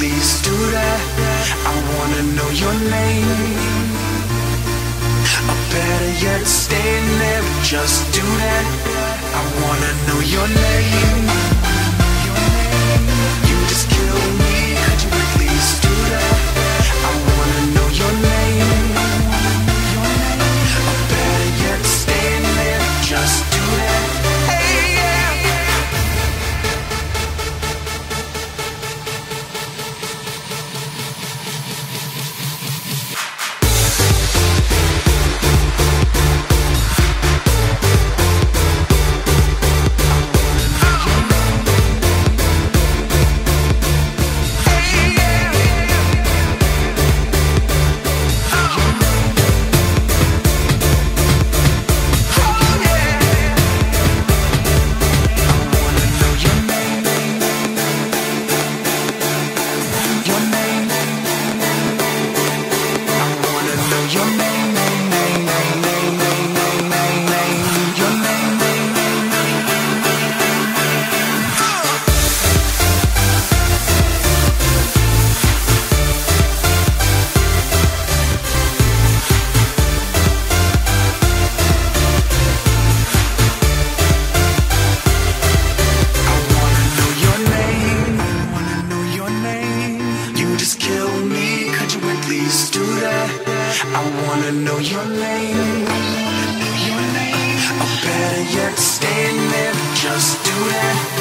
please do that. I wanna know your name, or better yet, stay in there, but just do that. I wanna know your name. You just kill me, could you please do that? I wanna know your name, or better yet, stay in there, just do that. Just do that.